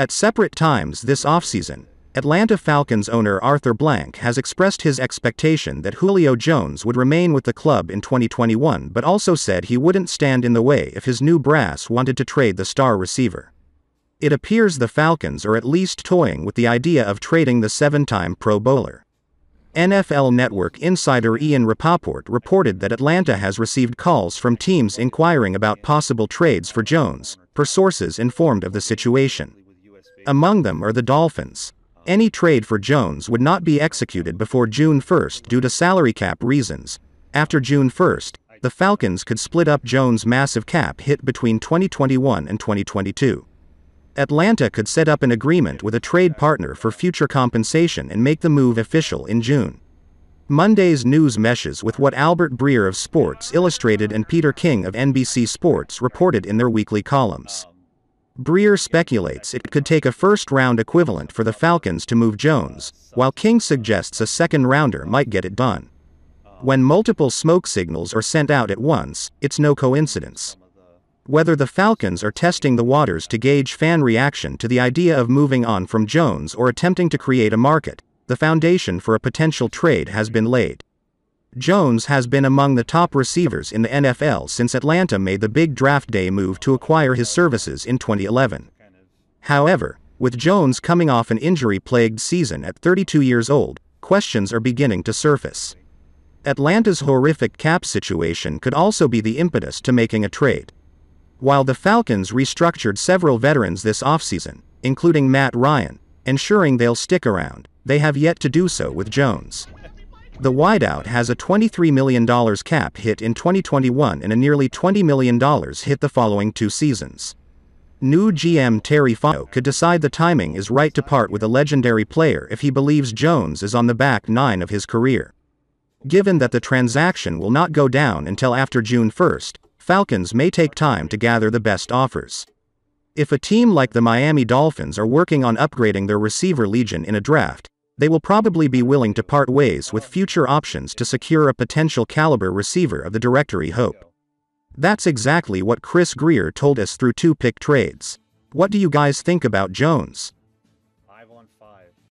At separate times this offseason, Atlanta Falcons owner Arthur Blank has expressed his expectation that Julio Jones would remain with the club in 2021, but also said he wouldn't stand in the way if his new brass wanted to trade the star receiver. It appears the Falcons are at least toying with the idea of trading the seven-time Pro Bowler. NFL Network insider Ian Rapoport reported that Atlanta has received calls from teams inquiring about possible trades for Jones, per sources informed of the situation. Among them are the Dolphins. Any trade for Jones would not be executed before June 1 due to salary cap reasons. After June 1, the Falcons could split up Jones' massive cap hit between 2021 and 2022. Atlanta could set up an agreement with a trade partner for future compensation and make the move official in June. Monday's news meshes with what Albert Breer of Sports Illustrated and Peter King of NBC Sports reported in their weekly columns. Breer speculates it could take a first-round equivalent for the Falcons to move Jones, while King suggests a second-rounder might get it done. When multiple smoke signals are sent out at once, it's no coincidence. Whether the Falcons are testing the waters to gauge fan reaction to the idea of moving on from Jones or attempting to create a market, the foundation for a potential trade has been laid. Jones has been among the top receivers in the NFL since Atlanta made the big draft day move to acquire his services in 2011. However, with Jones coming off an injury-plagued season at 32 years old, questions are beginning to surface. Atlanta's horrific cap situation could also be the impetus to making a trade. While the Falcons restructured several veterans this offseason, including Matt Ryan, ensuring they'll stick around, they have yet to do so with Jones. The wideout has a $23 million cap hit in 2021 and a nearly $20 million hit the following two seasons. New GM Terry Fontenot could decide the timing is right to part with a legendary player if he believes Jones is on the back nine of his career. Given that the transaction will not go down until after June 1st, Falcons may take time to gather the best offers. If a team like the Miami Dolphins are working on upgrading their receiver legion in a draft, they will probably be willing to part ways with future options to secure a potential caliber receiver of the directory hope. That's exactly what Chris Greer told us through two pick trades. What do you guys think about Jones?